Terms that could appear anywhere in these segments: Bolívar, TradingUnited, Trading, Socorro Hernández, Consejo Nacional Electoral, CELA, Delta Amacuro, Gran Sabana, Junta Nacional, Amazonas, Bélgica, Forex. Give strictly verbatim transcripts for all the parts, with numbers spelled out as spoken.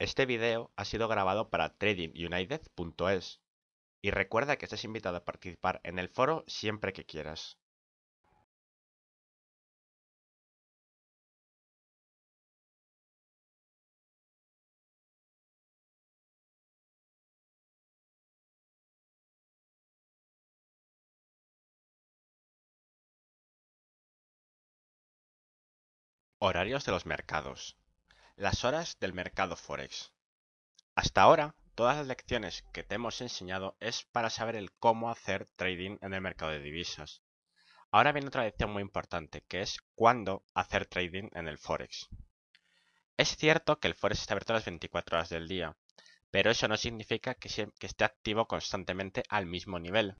Este video ha sido grabado para trading united punto es y recuerda que estás invitado a participar en el foro siempre que quieras. Horarios de los mercados. Las horas del mercado Forex. Hasta ahora, todas las lecciones que te hemos enseñado es para saber el cómo hacer trading en el mercado de divisas. Ahora viene otra lección muy importante, que es cuándo hacer trading en el Forex. Es cierto que el Forex está abierto a las veinticuatro horas del día, pero eso no significa que, se, que esté activo constantemente al mismo nivel.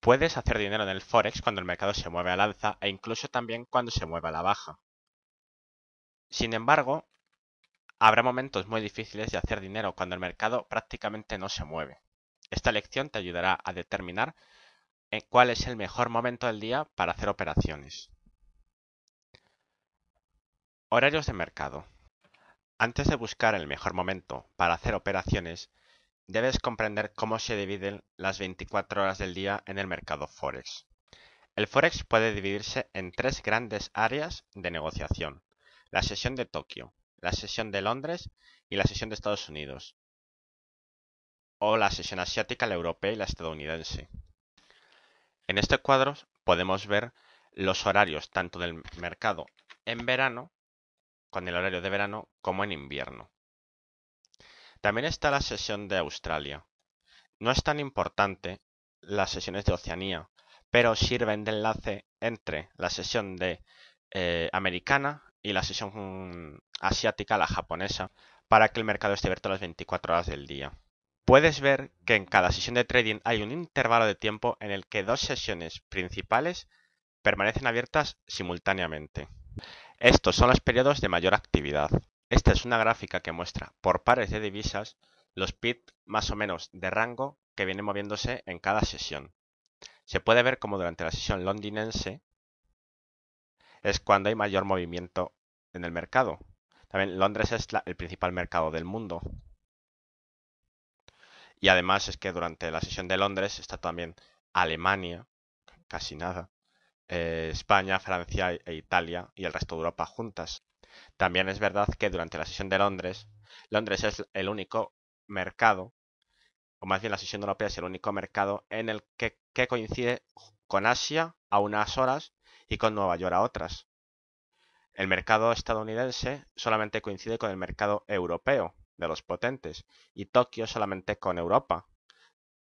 Puedes hacer dinero en el Forex cuando el mercado se mueve al alza e incluso también cuando se mueve a la baja. Sin embargo, habrá momentos muy difíciles de hacer dinero cuando el mercado prácticamente no se mueve. Esta lección te ayudará a determinar en cuál es el mejor momento del día para hacer operaciones. Horarios de mercado. Antes de buscar el mejor momento para hacer operaciones, debes comprender cómo se dividen las veinticuatro horas del día en el mercado Forex. El Forex puede dividirse en tres grandes áreas de negociación: la sesión de Tokio, la sesión de Londres y la sesión de Estados Unidos, o la sesión asiática, la europea y la estadounidense. En este cuadro podemos ver los horarios tanto del mercado en verano, con el horario de verano, como en invierno. También está la sesión de Australia. No es tan importante las sesiones de Oceanía, pero sirven de enlace entre la sesión de eh, americana y la sesión asiática, la japonesa, para que el mercado esté abierto a las veinticuatro horas del día. Puedes ver que en cada sesión de trading hay un intervalo de tiempo en el que dos sesiones principales permanecen abiertas simultáneamente. Estos son los periodos de mayor actividad. Esta es una gráfica que muestra por pares de divisas los pips más o menos de rango que vienen moviéndose en cada sesión. Se puede ver como durante la sesión londinense es cuando hay mayor movimiento en el mercado. También Londres es la, el principal mercado del mundo. Y además es que durante la sesión de Londres está también Alemania, casi nada, eh, España, Francia e Italia y el resto de Europa juntas. También es verdad que durante la sesión de Londres, Londres es el único mercado, o más bien la sesión europea es el único mercado en el que, que coincide con Asia a unas horas y con Nueva York a otras. El mercado estadounidense solamente coincide con el mercado europeo de los potentes y Tokio solamente con Europa.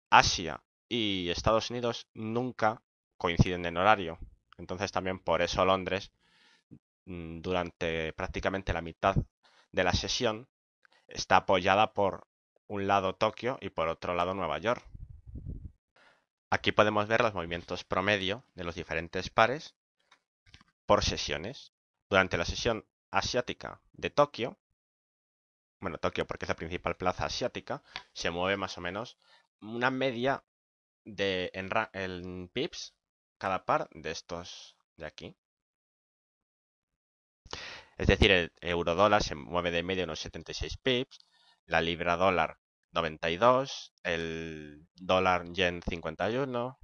Asia y Estados Unidos nunca coinciden en horario. Entonces también por eso Londres durante prácticamente la mitad de la sesión está apoyada por un lado Tokio y por otro lado Nueva York. Aquí podemos ver los movimientos promedio de los diferentes pares por sesiones. Durante la sesión asiática de Tokio, bueno, Tokio porque es la principal plaza asiática, se mueve más o menos una media de en, en pips cada par de estos de aquí. Es decir, el euro dólar se mueve de media unos setenta y seis pips, la libra dólar noventa y dos, el dólar yen cincuenta y uno,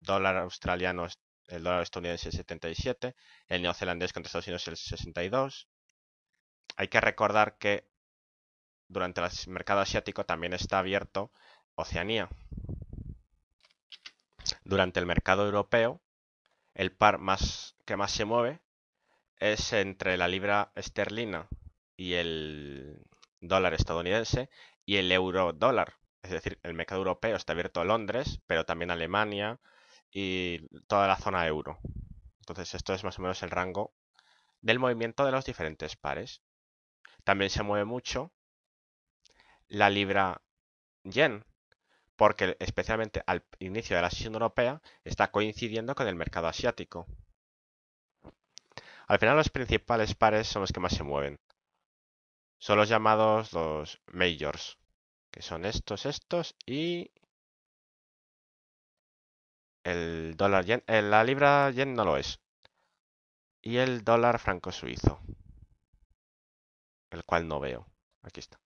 dólar australiano es el dólar estadounidense es setenta y siete, el neozelandés contra Estados Unidos es el sesenta y dos. Hay que recordar que durante el mercado asiático también está abierto Oceanía. Durante el mercado europeo, el par más que más se mueve es entre la libra esterlina y el dólar estadounidense y el euro dólar. Es decir, el mercado europeo está abierto a Londres, pero también a Alemania y toda la zona euro. Entonces esto es más o menos el rango del movimiento de los diferentes pares. También se mueve mucho la libra yen, porque especialmente al inicio de la sesión europea está coincidiendo con el mercado asiático. Al final los principales pares son los que más se mueven. Son los llamados los majors, que son estos, estos y el dólar yen, la libra yen no lo es. Y el dólar franco suizo, el cual no veo. Aquí está.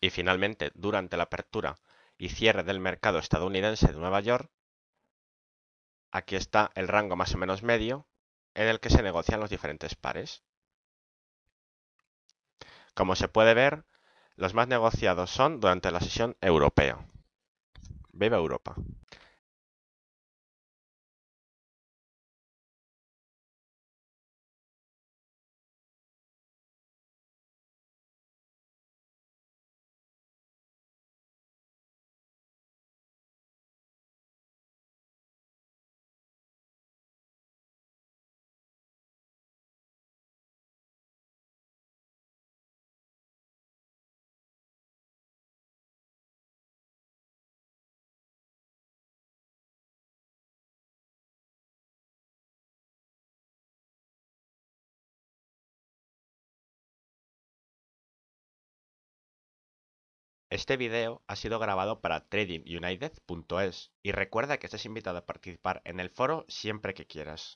y finalmente durante la apertura y cierre del mercado estadounidense de Nueva York, aquí está el rango más o menos medio en el que se negocian los diferentes pares. Como se puede ver, los más negociados son durante la sesión europea. Viva Europa. Este video ha sido grabado para trading united punto es y recuerda que estás invitado a participar en el foro siempre que quieras.